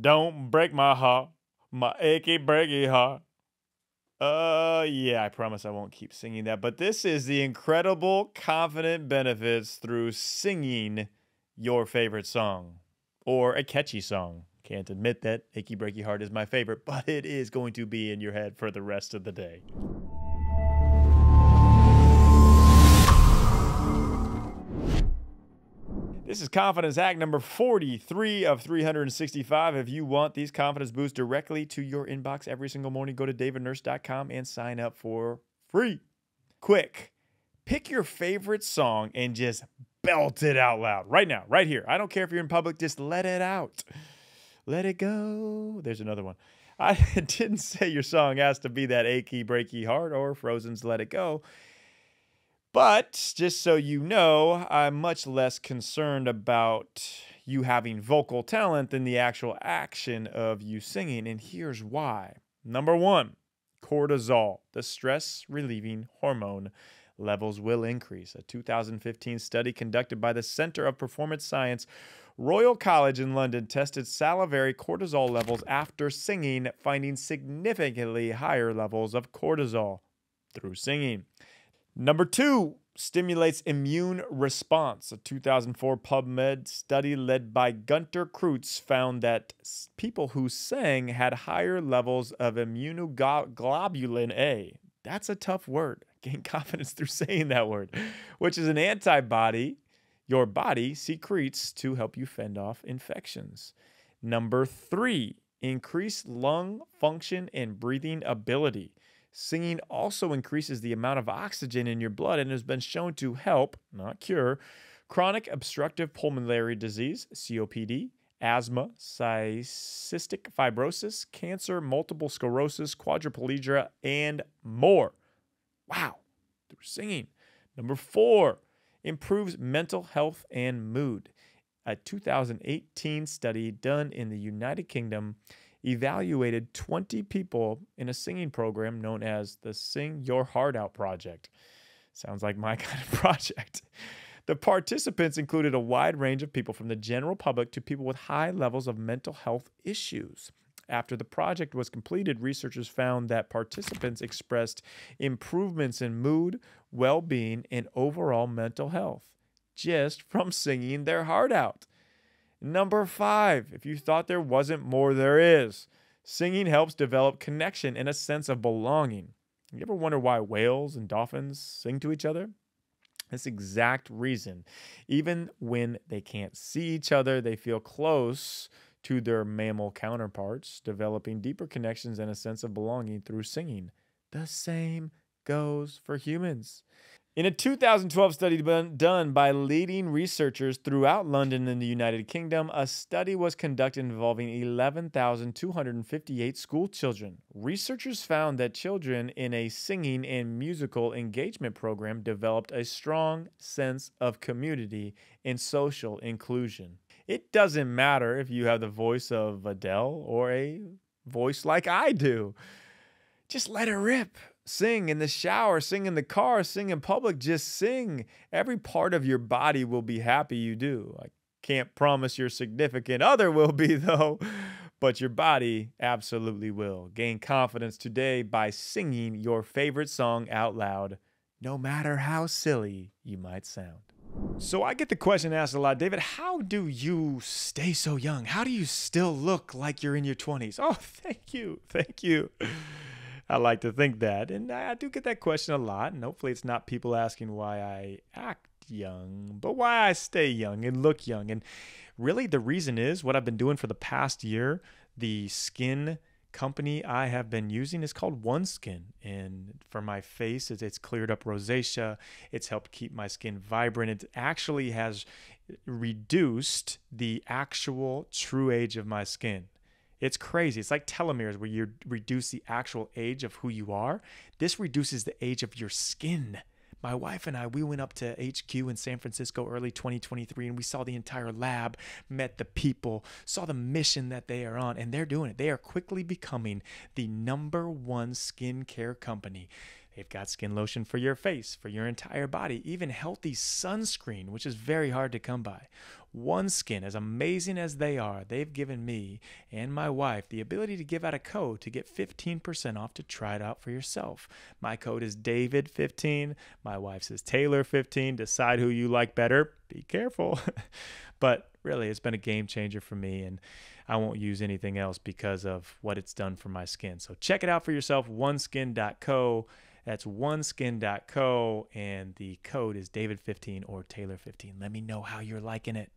Don't break my heart, my achy breaky heart. Yeah, I promise I won't keep singing that, but this is the incredible confident benefits through singing your favorite song or a catchy song. Can't admit that achy breaky heart is my favorite, but it is going to be in your head for the rest of the day. This is confidence hack number 43 of 365. If you want these confidence boosts directly to your inbox every single morning, go to davidnurse.com and sign up for free. Quick, pick your favorite song and just belt it out loud right now, right here. I don't care if you're in public, just let it out. Let it go. There's another one. I didn't say your song has to be that achy, breaky heart or Frozen's Let It Go. But just so you know, I'm much less concerned about you having vocal talent than the actual action of you singing. And here's why. Number one, cortisol, the stress-relieving hormone, levels will increase. A 2015 study conducted by the Center of Performance Science, Royal College in London tested salivary cortisol levels after singing, finding significantly higher levels of cortisol through singing. Number two, stimulates immune response. A 2004 PubMed study led by Gunter Kreutz found that people who sang had higher levels of immunoglobulin A. That's a tough word. Gain confidence through saying that word, which is an antibody your body secretes to help you fend off infections. Number three, increased lung function and breathing ability. Singing also increases the amount of oxygen in your blood and has been shown to help, not cure, chronic obstructive pulmonary disease, COPD, asthma, cystic fibrosis, cancer, multiple sclerosis, quadriplegia, and more. Wow, through singing. Number four, improves mental health and mood. A 2018 study done in the United Kingdom evaluated 20 people in a singing program known as the Sing Your Heart Out Project. Sounds like my kind of project. The participants included a wide range of people from the general public to people with high levels of mental health issues. After the project was completed, researchers found that participants expressed improvements in mood, well-being, and overall mental health just from singing their heart out. Number five, if you thought there wasn't more, there is. Singing helps develop connection and a sense of belonging. You ever wonder why whales and dolphins sing to each other? This exact reason. Even when they can't see each other, they feel close to their mammal counterparts, developing deeper connections and a sense of belonging through singing. The same goes for humans. In a 2012 study done by leading researchers throughout London and the United Kingdom, a study was conducted involving 11,258 school children. Researchers found that children in a singing and musical engagement program developed a strong sense of community and social inclusion. It doesn't matter if you have the voice of Adele or a voice like I do. Just let it rip. Sing in the shower, sing in the car, sing in public, just sing. Every part of your body will be happy you do. I can't promise your significant other will be though, but your body absolutely will. Gain confidence today by singing your favorite song out loud, no matter how silly you might sound. So I get the question asked a lot, David, how do you stay so young? How do you still look like you're in your 20s? Oh, thank you. Thank you. I like to think that. And I do get that question a lot. And hopefully it's not people asking why I act young, but why I stay young and look young. And really the reason is what I've been doing for the past year. The skin company I have been using is called OneSkin. And for my face, it's cleared up rosacea. It's helped keep my skin vibrant. It actually has reduced the actual true age of my skin. It's crazy. It's like telomeres where you reduce the actual age of who you are. This reduces the age of your skin. My wife and I, we went up to HQ in San Francisco early 2023 and we saw the entire lab, met the people, saw the mission that they are on, and they're doing it. They are quickly becoming the #1 skincare company. They've got skin lotion for your face, for your entire body, even healthy sunscreen, which is very hard to come by. OneSkin, as amazing as they are, they've given me and my wife the ability to give out a code to get 15% off to try it out for yourself. My code is David15. My wife's is Taylor15. Decide who you like better. Be careful. But really, it's been a game changer for me, and I won't use anything else because of what it's done for my skin. So check it out for yourself, oneskin.co. That's oneskin.co, and the code is David15 or Taylor15. Let me know how you're liking it.